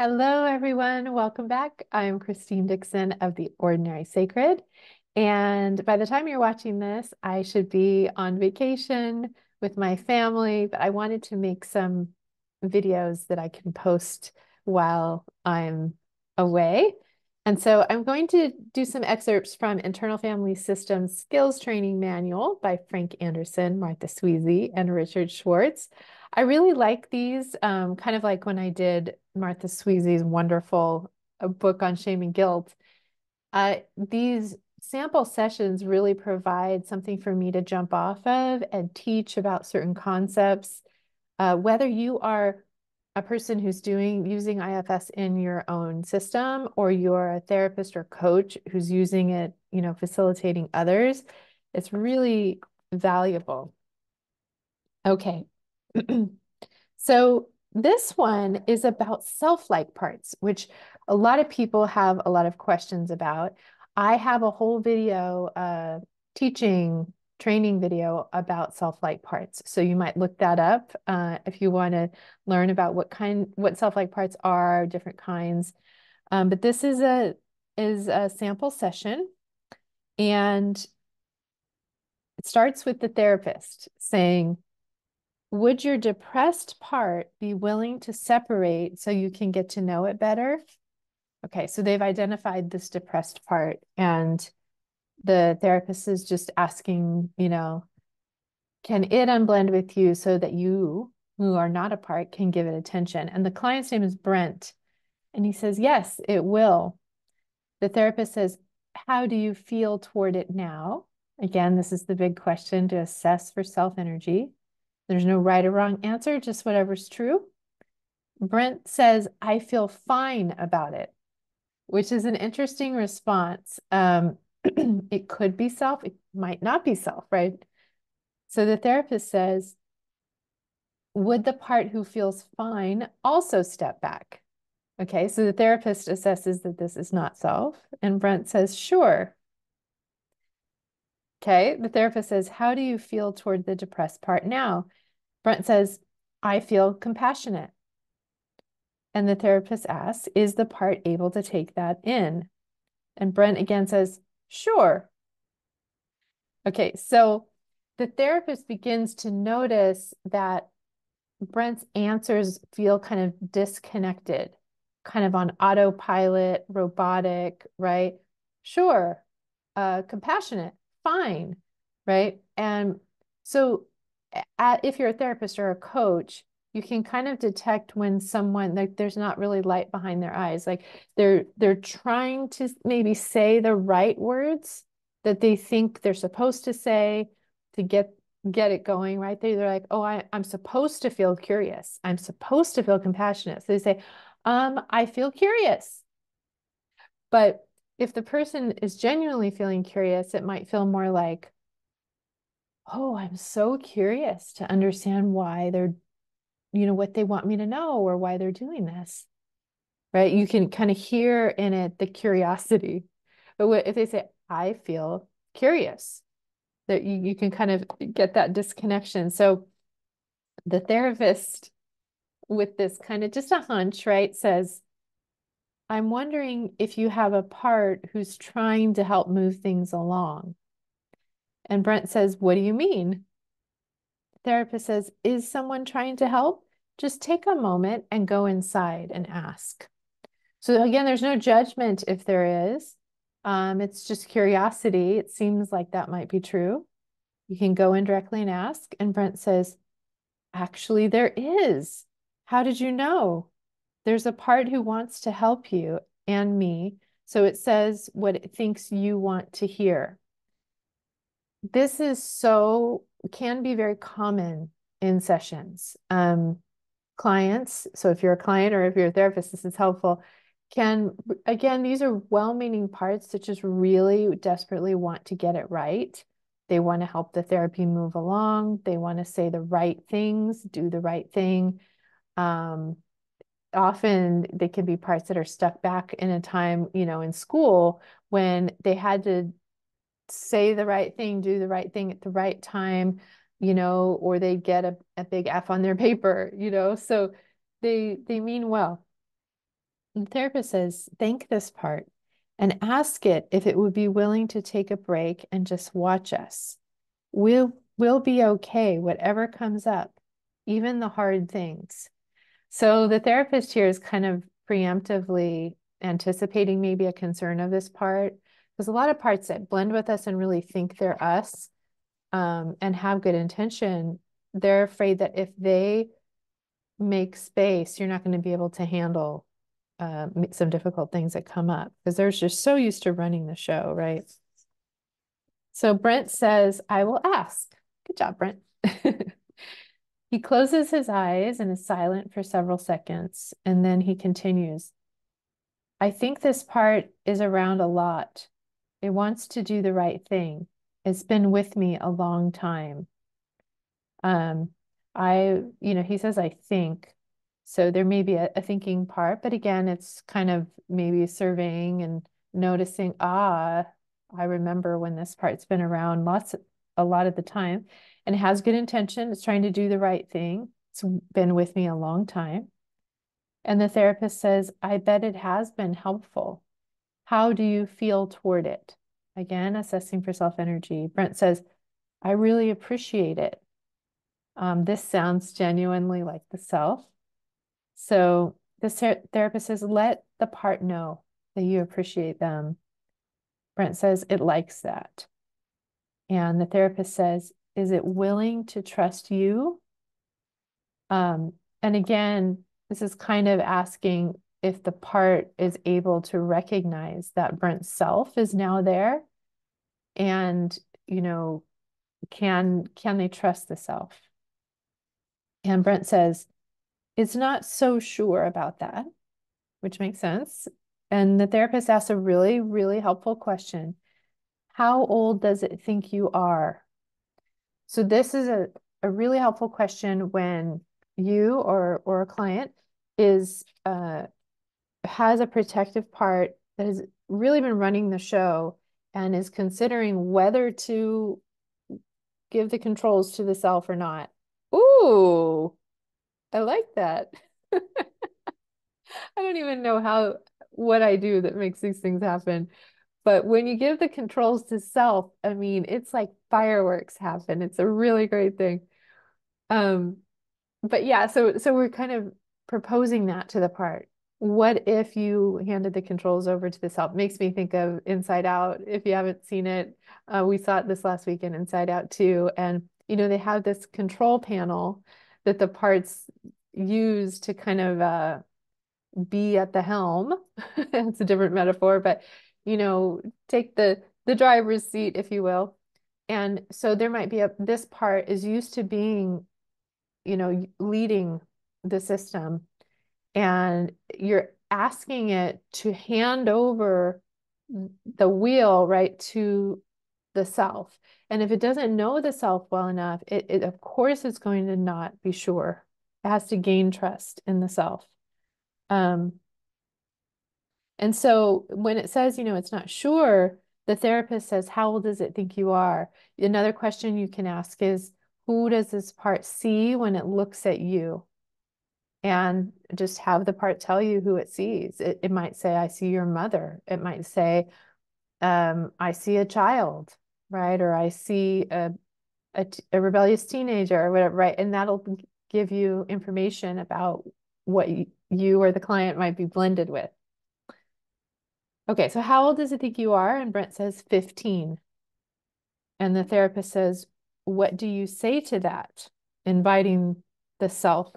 Hello, everyone. Welcome back. I'm Christine Dixon of The Ordinary Sacred. And by the time you're watching this, I should be on vacation with my family, but I wanted to make some videos that I can post while I'm away. And so I'm going to do some excerpts from Internal Family Systems Skills Training Manual by Frank Anderson, Martha Sweezy, and Richard Schwartz. I really like these, kind of like when I did Martha Sweezy's wonderful book on shame and guilt. These sample sessions really provide something for me to jump off of and teach about certain concepts. Whether you are a person who's using IFS in your own system, or you're a therapist or coach who's using it, you know, facilitating others, it's really valuable. Okay. So this one is about self-like parts, which a lot of people have a lot of questions about. I have a whole video, training video about self-like parts. So you might look that up if you want to learn about what self-like parts are, different kinds. But this is a sample session, and it starts with the therapist saying, "Would your depressed part be willing to separate so you can get to know it better?" Okay, so they've identified this depressed part, and the therapist is just asking, you know, can it unblend with you so that you, who are not a part, can give it attention? And the client's name is Brent, and he says, yes, it will. The therapist says, how do you feel toward it now? Again, this is the big question to assess for self-energy. There's no right or wrong answer, just whatever's true. Brent says, I feel fine about it, which is an interesting response. It could be self, it might not be self, right? So the therapist says, would the part who feels fine also step back? Okay, so the therapist assesses that this is not self, and Brent says, sure. Okay, the therapist says, how do you feel toward the depressed part now? Brent says, I feel compassionate. And the therapist asks, is the part able to take that in? And Brent again says, sure. Okay, so the therapist begins to notice that Brent's answers feel kind of disconnected, kind of on autopilot, robotic, right? Sure, compassionate, fine, right? And so if you're a therapist or a coach, you can kind of detect when someone, like, there's not really light behind their eyes. Like they're trying to maybe say the right words that they think they're supposed to say to get it going, right? They're like, oh, I'm supposed to feel curious. I'm supposed to feel compassionate. So they say, I feel curious. But if the person is genuinely feeling curious, it might feel more like, oh, I'm so curious to understand why they're, you know, what they want me to know, or why they're doing this, right? You can kind of hear in it the curiosity. But if they say, I feel curious, that you can kind of get that disconnection. So the therapist, with this kind of just a hunch, right, says, I'm wondering if you have a part who's trying to help move things along. And Brent says, what do you mean? Therapist says, is someone trying to help? Just take a moment and go inside and ask. So again, there's no judgment if there is. It's just curiosity. It seems like that might be true. You can go in directly and ask. And Brent says, actually, there is. How did you know? There's a part who wants to help you and me. So it says what it thinks you want to hear. This is so, can be very common in sessions. Clients, so if you're a client or if you're a therapist, this is helpful. Again, these are well-meaning parts that just really desperately want to get it right. They want to help the therapy move along. They want to say the right things, do the right thing. Often they can be parts that are stuck back in a time, you know, in school when they had to say the right thing, do the right thing at the right time, you know, or they get a big F on their paper, you know, so they mean well. The therapist says, thank this part and ask it if it would be willing to take a break and just watch us. We'll be okay, whatever comes up, even the hard things. So the therapist here is kind of preemptively anticipating maybe a concern of this part. There's a lot of parts that blend with us and really think they're us and have good intention. They're afraid that if they make space, you're not going to be able to handle some difficult things that come up because they're just so used to running the show, right? So Brent says, I will ask. Good job, Brent. He closes his eyes and is silent for several seconds, and then he continues. I think this part is around a lot. It wants to do the right thing. It's been with me a long time. He says, I think. So there may be a thinking part, but again, it's kind of maybe surveying and noticing, I remember when this part's been around a lot of the time, and it has good intention. It's trying to do the right thing. It's been with me a long time. And the therapist says, I bet it has been helpful. How do you feel toward it? Again, assessing for self-energy. Brent says, I really appreciate it. This sounds genuinely like the self. So the therapist says, let the part know that you appreciate them. Brent says, it likes that. And the therapist says, is it willing to trust you? And again, this is kind of asking if the part is able to recognize that Brent's self is now there and, can they trust the self? And Brent says, it's not so sure about that, which makes sense. And the therapist asks a really, really helpful question. How old does it think you are? So this is a really helpful question when you or a client is has a protective part that has really been running the show and is considering whether to give the controls to the self or not. Ooh. I like that. I don't even know what I do that makes these things happen. But when you give the controls to self, I mean, it's like fireworks happen. It's a really great thing. But yeah, so we're kind of proposing that to the part. What if you handed the controls over to the self? Makes me think of Inside Out. If you haven't seen it, we saw it this last weekend, Inside Out too. And, they have this control panel that the parts use to kind of be at the helm. It's a different metaphor, but, take the driver's seat, if you will. And so there might be this part is used to being, leading the system, and you're asking it to hand over the wheel, right, to the self. And if it doesn't know the self well enough, it of course it's going to not be sure. It has to gain trust in the self. And so when it says, it's not sure, the therapist says, how old does it think you are? Another question you can ask is, who does this part see when it looks at you? And just have the part tell you who it sees. It might say, I see your mother. It might say, I see a child, right? Or I see a rebellious teenager or whatever, right? And that'll give you information about what you or the client might be blended with. Okay, so how old does it think you are? And Brent says 15. And the therapist says, what do you say to that? Inviting the self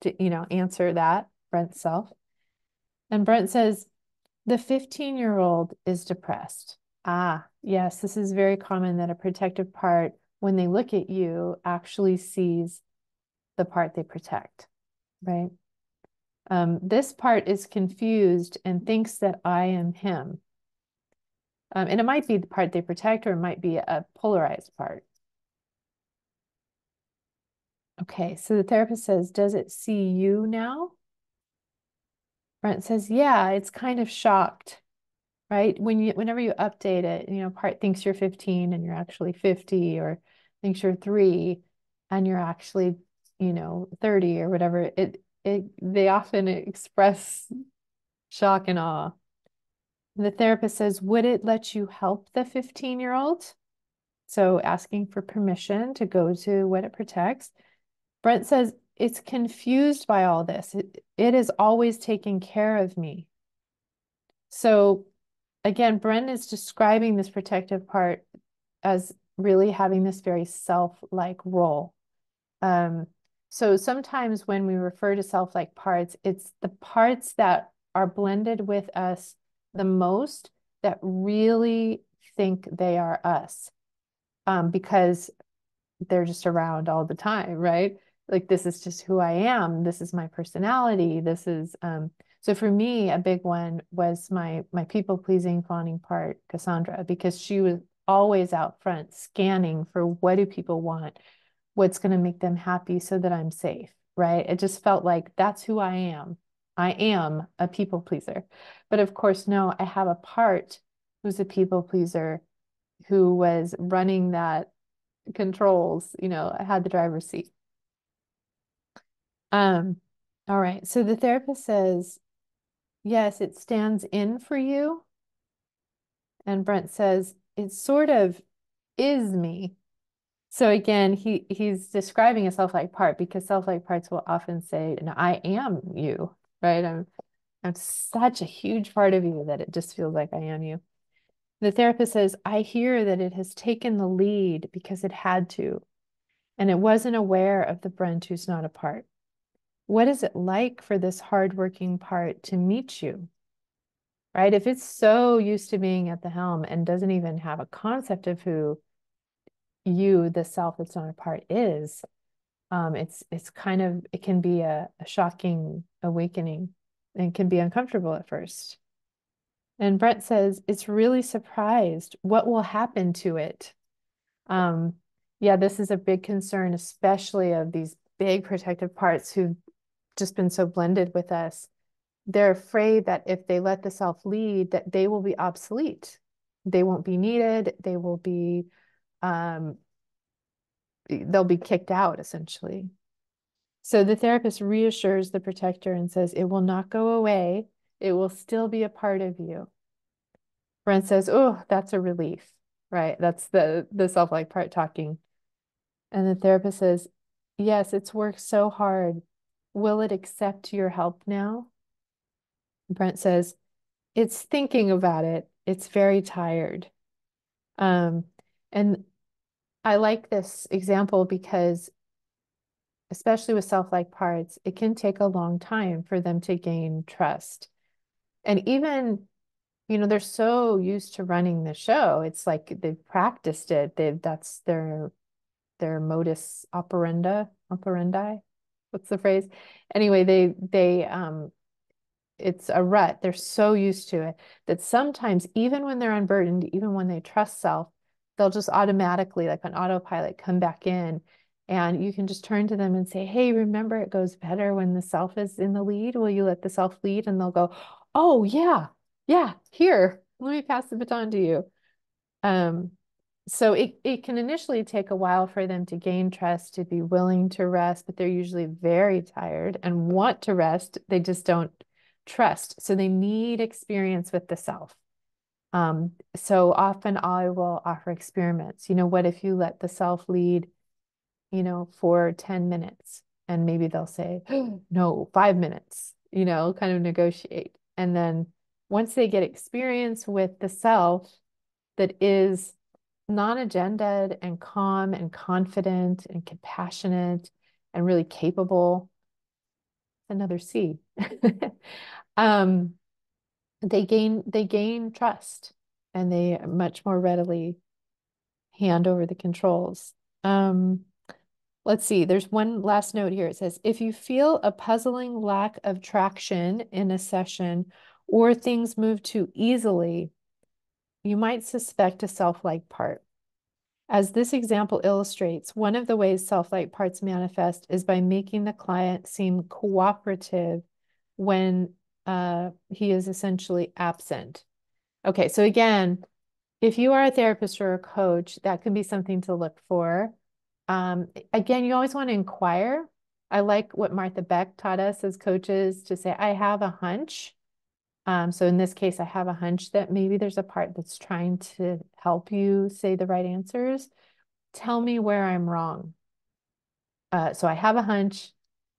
to, answer that, Brent's self. And Brent says, the 15-year-old is depressed. Ah, yes, this is very common that a protective part, when they look at you, actually sees the part they protect, right? This part is confused and thinks that I am him. And it might be the part they protect, or it might be a polarized part. Okay, so the therapist says, does it see you now? Brent says, yeah, it's kind of shocked, right? Whenever you update it, part thinks you're 15 and you're actually 50, or thinks you're 3 and you're actually, 30 or whatever. They often express shock and awe. The therapist says, would it let you help the 15-year-old? So asking for permission to go to what it protects. Brent says, it's confused by all this. It is always taking care of me. So again, Brent is describing this protective part as really having this very self-like role. So sometimes when we refer to self-like parts, it's the parts that are blended with us the most that really think they are us, because they're just around all the time, right? Like, this is just who I am. This is my personality. This is, so for me, a big one was my people-pleasing, fawning part, Cassandra, because she was always out front scanning for what do people want, what's going to make them happy so that I'm safe, right? It just felt like that's who I am. I am a people pleaser. But of course, no, I have a part who's a people pleaser, who was running that controls, you know, I had the driver's seat. All right. So the therapist says, yes, it stands in for you. And Brent says, it sort of is me. So again, he's describing a self-like part, because self-like parts will often say, no, I am you. Right? I'm such a huge part of you that it just feels like I am you. The therapist says, I hear that it has taken the lead because it had to, and it wasn't aware of the Brent who's not a part. What is it like for this hardworking part to meet you? Right? If it's so used to being at the helm and doesn't even have a concept of who you, the self that's not a part, is, it's kind of, it can be a shocking awakening and can be uncomfortable at first. And Brent says, it's really surprised what will happen to it. Yeah, this is a big concern, especially of these big protective parts who've just been so blended with us. They're afraid that if they let the self lead, that they will be obsolete. They won't be needed. They will be, they'll be kicked out, essentially. So the therapist reassures the protector and says, it will not go away. It will still be a part of you. Brent says, oh, that's a relief, right? That's the self-like part talking. And the therapist says, yes, it's worked so hard. Will it accept your help now? Brent says, it's thinking about it. It's very tired. And I like this example because, especially with self-like parts, it can take a long time for them to gain trust. And even, you know, they're so used to running the show. It's like they've practiced it. That's their modus operandi. What's the phrase? Anyway, it's a rut. They're so used to it that sometimes, even when they're unburdened, even when they trust self, they'll just automatically, like on autopilot, come back in. And you can just turn to them and say, hey, remember, it goes better when the self is in the lead. Will you let the self lead? And they'll go, oh, yeah, here, let me pass the baton to you. So it can initially take a while for them to gain trust, to be willing to rest, but they're usually very tired and want to rest. They just don't trust. So they need experience with the self. So often I will offer experiments. You know, what if you let the self lead, you know, for 10 minutes, and maybe they'll say, no, 5 minutes, you know, kind of negotiate. And then once they get experience with the self that is non-agendaed and calm and confident and compassionate and really capable, another C, they gain trust, and they much more readily hand over the controls. Let's see, there's one last note here. It says, if you feel a puzzling lack of traction in a session, or things move too easily, you might suspect a self-like part. As this example illustrates, one of the ways self-like parts manifest is by making the client seem cooperative when he is essentially absent. Okay, so again, if you are a therapist or a coach, that can be something to look for. Again, you always want to inquire. I like what Martha Beck taught us as coaches to say, I have a hunch, So in this case, I have a hunch that maybe there's a part that's trying to help you say the right answers. Tell me where I'm wrong. So I have a hunch,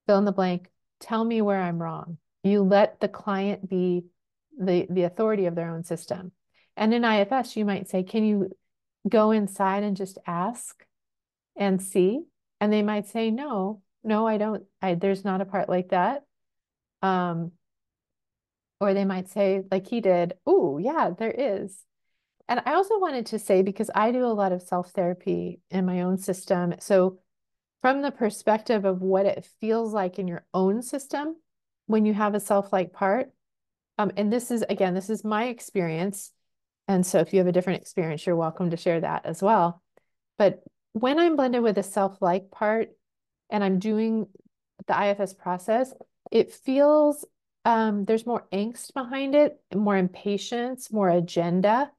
fill in the blank, tell me where I'm wrong. You let the client be the authority of their own system. And in IFS, you might say, can you go inside and just ask and see? And they might say, no, I don't. There's not a part like that. Or they might say, like he did, oh, yeah, there is. And I also wanted to say, because I do a lot of self-therapy in my own system. So from the perspective of what it feels like in your own system, when you have a self-like part, and this is, again, this is my experience. And so if you have a different experience, you're welcome to share that as well. But when I'm blended with a self-like part and I'm doing the IFS process, it feels there's more angst behind it, more impatience, more agenda.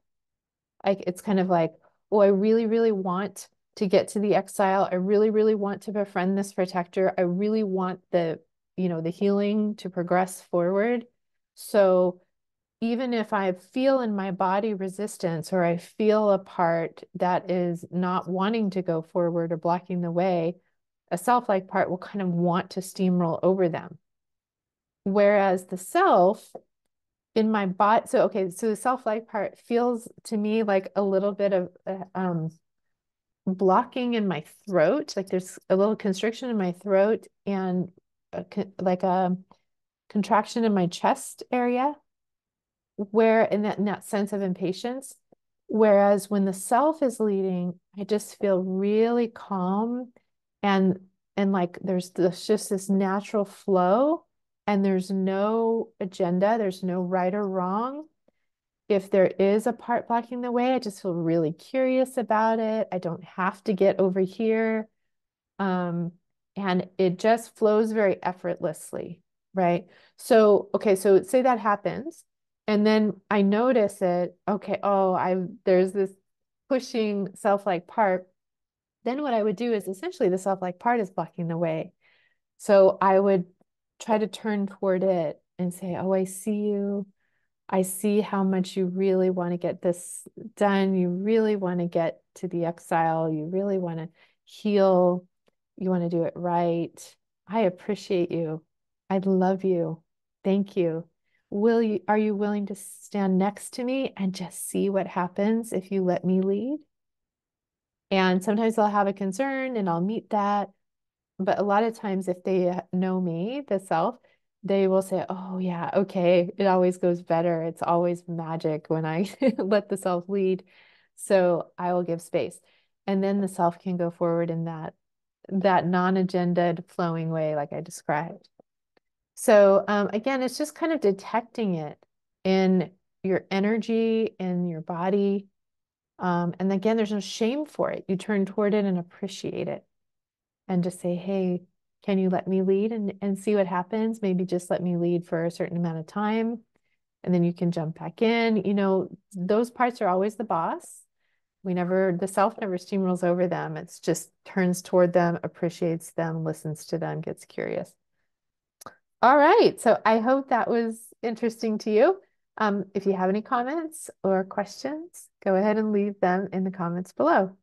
It's kind of like, oh, I really, really want to get to the exile. I really, really want to befriend this protector. I really want the, you know, the healing to progress forward. So even if I feel in my body resistance, or I feel a part that is not wanting to go forward or blocking the way, a self-like part will kind of want to steamroll over them. Whereas the self in my body, so the self-like part feels to me like a little bit of blocking in my throat, like there's a little constriction in my throat and like a contraction in my chest area, where in that sense of impatience. Whereas when the self is leading, I just feel really calm and like there's just this natural flow, and there's no agenda, there's no right or wrong. If there is a part blocking the way, I just feel really curious about it. I don't have to get over here. And it just flows very effortlessly, right? So, okay, so say that happens, and then I notice it, okay, there's this pushing self-like part. Then what I would do is essentially the self-like part is blocking the way. So I would try to turn toward it and say, oh, I see you. I see how much you really want to get this done. You really want to get to the exile. You really want to heal. You want to do it right. I appreciate you. I love you. Thank you. Are you willing to stand next to me and just see what happens if you let me lead? And sometimes I'll have a concern and I'll meet that. But a lot of times if they know me, the self, they will say, oh yeah, okay, it always goes better. It's always magic when I let the self lead. So I will give space. And then the self can go forward in that non-agendaed flowing way like I described. So again, it's just kind of detecting it in your energy, in your body. And again, there's no shame for it. You turn toward it and appreciate it. And just say, hey, can you let me lead and see what happens? Maybe just let me lead for a certain amount of time. And then you can jump back in. You know, those parts are always the boss. The self never steamrolls over them. It's just turns toward them, appreciates them, listens to them, gets curious. All right. So I hope that was interesting to you. If you have any comments or questions, go ahead and leave them in the comments below.